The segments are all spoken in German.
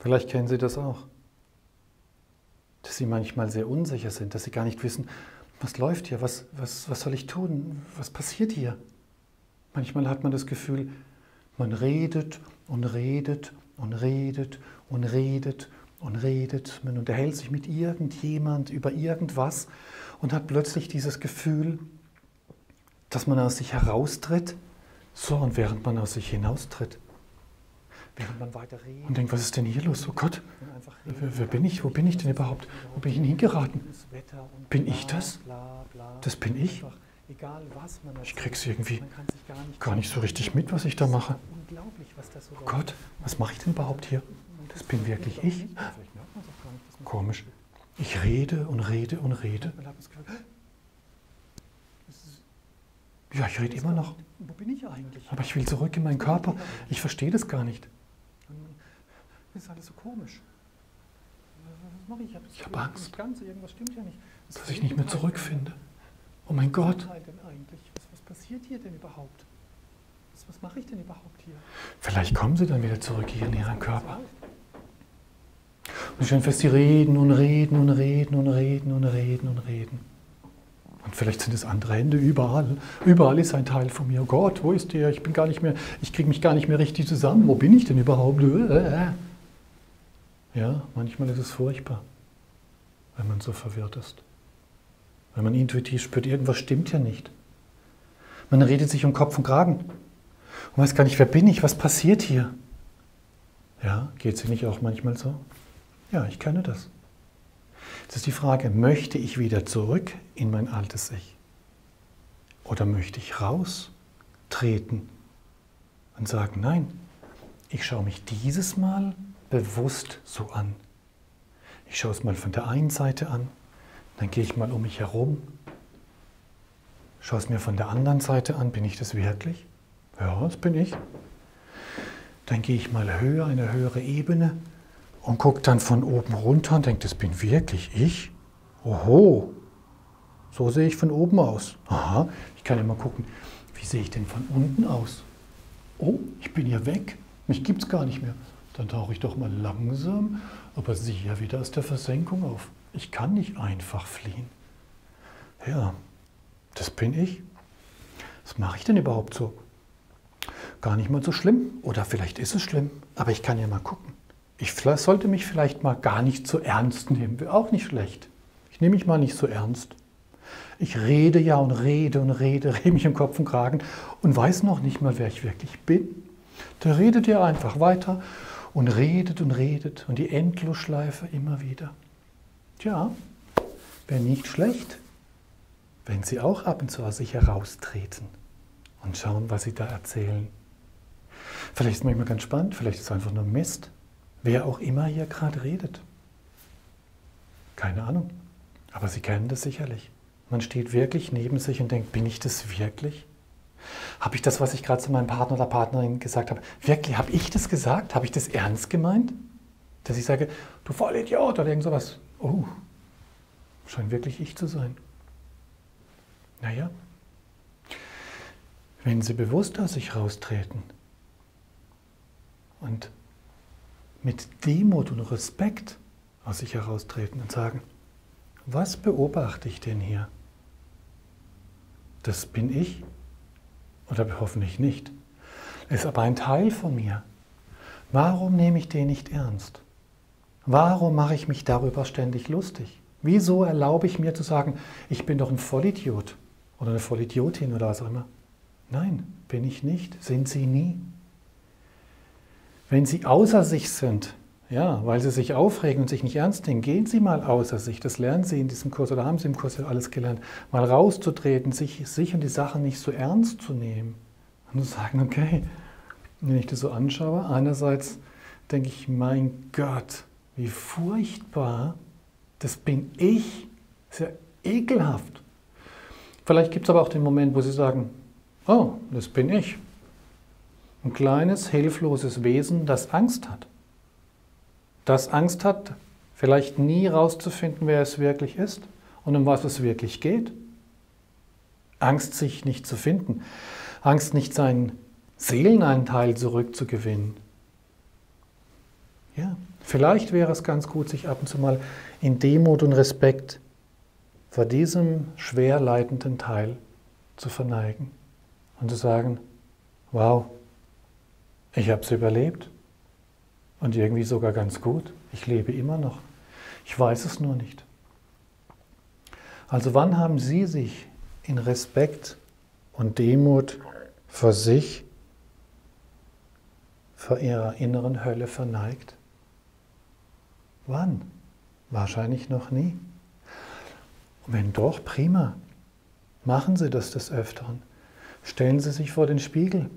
Vielleicht kennen Sie das auch, dass Sie manchmal sehr unsicher sind, dass Sie gar nicht wissen, was läuft hier, was soll ich tun, was passiert hier? Manchmal hat man das Gefühl, man redet und redet und redet und redet und redet. Man unterhält sich mit irgendjemand über irgendwas und hat plötzlich dieses Gefühl, dass man aus sich heraustritt. So, und während man aus sich hinaustritt, während man weiter redet und denkt, was ist denn hier los? Oh Gott, wer bin ich? Wo bin ich denn überhaupt? Wo bin ich denn hingeraten? Bin ich das? Das bin ich? Ich krieg's irgendwie gar nicht so richtig mit, was ich da mache. Oh Gott, was mache ich denn überhaupt hier? Das bin wirklich ich? Komisch. Ich rede und rede und rede. Ja, ich rede immer noch. Aber ich will zurück in meinen Körper. Ich verstehe das gar nicht. Das ist alles so komisch. Ich habe Angst, dass ich nicht mehr zurückfinde. Oh mein Gott. Was passiert hier denn überhaupt? Was mache ich denn überhaupt hier? Vielleicht kommen Sie dann wieder zurück hier in Ihren Körper. Und stellen fest, Sie reden und reden und reden und reden und reden und reden. Und vielleicht sind es andere Hände überall. Überall ist ein Teil von mir. Oh Gott, wo ist der? Ich bin gar nicht mehr, ich kriege mich gar nicht mehr richtig zusammen. Wo bin ich denn überhaupt? Ja, manchmal ist es furchtbar, wenn man so verwirrt ist. Wenn man intuitiv spürt, irgendwas stimmt ja nicht. Man redet sich um Kopf und Kragen und weiß gar nicht, wer bin ich, was passiert hier? Ja, geht es Ihnen nicht auch manchmal so? Ja, ich kenne das. Jetzt ist die Frage, möchte ich wieder zurück in mein altes Ich? Oder möchte ich raustreten und sagen, nein, ich schaue mich dieses Mal bewusst so an. Ich schaue es mal von der einen Seite an, dann gehe ich mal um mich herum. Schau es mir von der anderen Seite an, bin ich das wirklich? Ja, das bin ich. Dann gehe ich mal höher, eine höhere Ebene und gucke dann von oben runter und denke, das bin wirklich ich? Oho, so sehe ich von oben aus. Aha, ich kann immer gucken, wie sehe ich denn von unten aus? Oh, ich bin hier weg, mich gibt es gar nicht mehr. Dann tauche ich doch mal langsam, aber sicher wieder aus der Versenkung auf. Ich kann nicht einfach fliehen. Ja. Das bin ich. Was mache ich denn überhaupt so? Gar nicht mal so schlimm. Oder vielleicht ist es schlimm, aber ich kann ja mal gucken. Ich sollte mich vielleicht mal gar nicht so ernst nehmen. Wäre auch nicht schlecht. Ich nehme mich mal nicht so ernst. Ich rede ja und rede und rede, rede mich im Kopf und Kragen und weiß noch nicht mal, wer ich wirklich bin. Da redet ihr einfach weiter und redet und redet und die Endlosschleife immer wieder. Tja, wäre nicht schlecht, wenn Sie auch ab und zu aus sich heraustreten und schauen, was Sie da erzählen. Vielleicht ist es manchmal ganz spannend, vielleicht ist es einfach nur Mist, wer auch immer hier gerade redet. Keine Ahnung, aber Sie kennen das sicherlich. Man steht wirklich neben sich und denkt, bin ich das wirklich? Habe ich das, was ich gerade zu meinem Partner oder Partnerin gesagt habe, wirklich, habe ich das gesagt? Habe ich das ernst gemeint? Dass ich sage, du Vollidiot oder irgend sowas. Oh, scheint wirklich ich zu sein. Naja, wenn Sie bewusst aus sich raustreten und mit Demut und Respekt aus sich heraustreten und sagen, was beobachte ich denn hier? Das bin ich oder hoffentlich nicht. Ist aber ein Teil von mir. Warum nehme ich den nicht ernst? Warum mache ich mich darüber ständig lustig? Wieso erlaube ich mir zu sagen, ich bin doch ein Vollidiot? Oder eine Vollidiotin oder was auch immer. Nein, bin ich nicht, sind Sie nie. Wenn Sie außer sich sind, ja, weil Sie sich aufregen und sich nicht ernst nehmen, gehen Sie mal außer sich, das lernen Sie in diesem Kurs oder haben Sie im Kurs ja alles gelernt, mal rauszutreten, sich und die Sachen nicht so ernst zu nehmen und zu sagen, okay, wenn ich das so anschaue, einerseits denke ich, mein Gott, wie furchtbar, das bin ich, das ist ja ekelhaft. Vielleicht gibt es aber auch den Moment, wo Sie sagen, oh, das bin ich. Ein kleines, hilfloses Wesen, das Angst hat. Das Angst hat, vielleicht nie rauszufinden, wer es wirklich ist und um was es wirklich geht. Angst, sich nicht zu finden. Angst, nicht seinen Seelenanteil zurückzugewinnen. Ja, Vielleicht wäre es ganz gut, sich ab und zu mal in Demut und Respekt vor diesem schwer leidenden Teil zu verneigen und zu sagen, wow, ich habe es überlebt und irgendwie sogar ganz gut, ich lebe immer noch, ich weiß es nur nicht. Also wann haben Sie sich in Respekt und Demut vor sich, vor Ihrer inneren Hölle verneigt? Wann? Wahrscheinlich noch nie. Und wenn doch, prima. Machen Sie das des Öfteren. Stellen Sie sich vor den Spiegel.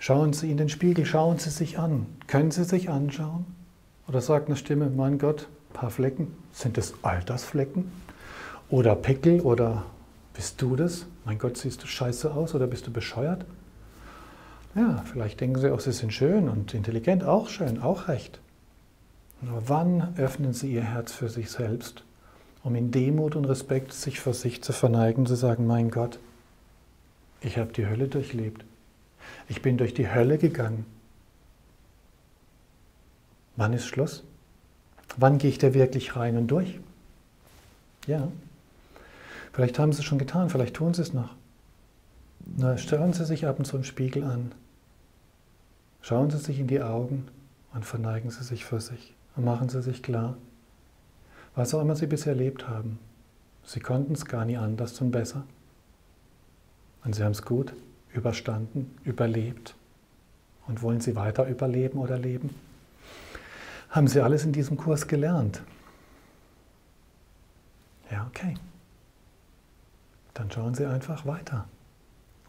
Schauen Sie in den Spiegel, schauen Sie sich an. Können Sie sich anschauen? Oder sagt eine Stimme, mein Gott, ein paar Flecken. Sind das Altersflecken? Oder Pickel? Oder bist du das? Mein Gott, siehst du scheiße aus? Oder bist du bescheuert? Ja, vielleicht denken Sie auch, Sie sind schön und intelligent. Auch schön, auch recht. Nur wann öffnen Sie Ihr Herz für sich selbst, um in Demut und Respekt sich vor sich zu verneigen, zu sagen, mein Gott, ich habe die Hölle durchlebt. Ich bin durch die Hölle gegangen. Wann ist Schluss? Wann gehe ich da wirklich rein und durch? Ja, vielleicht haben Sie es schon getan, vielleicht tun Sie es noch. Na, schauen Sie sich ab und zu im Spiegel an. Schauen Sie sich in die Augen und verneigen Sie sich vor sich. Und machen Sie sich klar, was auch immer Sie bisher erlebt haben, Sie konnten es gar nie anders und besser. Und Sie haben es gut überstanden, überlebt. Und wollen Sie weiter überleben oder leben? Haben Sie alles in diesem Kurs gelernt? Ja, okay. Dann schauen Sie einfach weiter.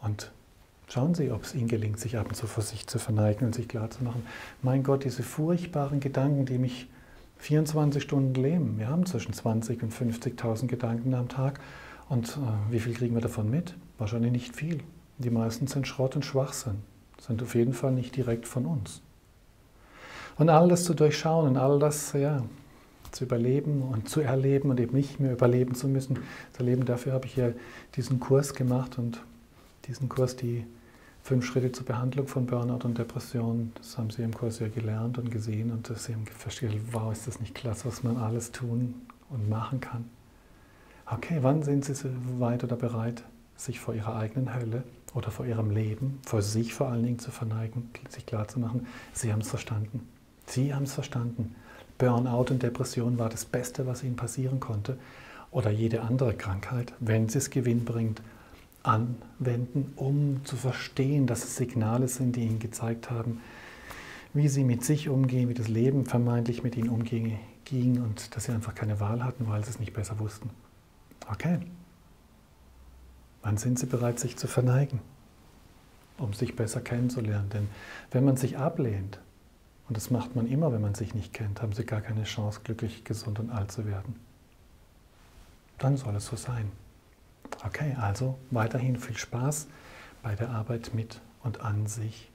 Und schauen Sie, ob es Ihnen gelingt, sich ab und zu vor sich zu verneigen und sich klarzumachen, mein Gott, diese furchtbaren Gedanken, die mich 24 Stunden leben. Wir haben zwischen 20.000 und 50.000 Gedanken am Tag. Und wie viel kriegen wir davon mit? Wahrscheinlich nicht viel. Die meisten sind Schrott und Schwachsinn. Sind auf jeden Fall nicht direkt von uns. Und all das zu durchschauen und all das ja, zu überleben und zu erleben und eben nicht mehr überleben zu müssen, zu erleben, dafür habe ich ja diesen Kurs gemacht und diesen Kurs, die 5 Schritte zur Behandlung von Burnout und Depression, das haben Sie im Kurs ja gelernt und gesehen und Sie haben verstanden, wow, ist das nicht klasse, was man alles tun und machen kann. Okay, wann sind Sie so weit oder bereit, sich vor Ihrer eigenen Hölle oder vor Ihrem Leben, vor sich vor allen Dingen zu verneigen, sich klarzumachen, Sie haben es verstanden. Sie haben es verstanden. Burnout und Depression war das Beste, was Ihnen passieren konnte oder jede andere Krankheit, wenn sie es gewinnbringend anwenden, um zu verstehen, dass es Signale sind, die Ihnen gezeigt haben, wie Sie mit sich umgehen, wie das Leben vermeintlich mit Ihnen umging und dass Sie einfach keine Wahl hatten, weil Sie es nicht besser wussten. Okay. Wann sind Sie bereit, sich zu verneigen, um sich besser kennenzulernen? Denn wenn man sich ablehnt, und das macht man immer, wenn man sich nicht kennt, haben Sie gar keine Chance, glücklich, gesund und alt zu werden. Dann soll es so sein. Okay, also weiterhin viel Spaß bei der Arbeit mit und an sich.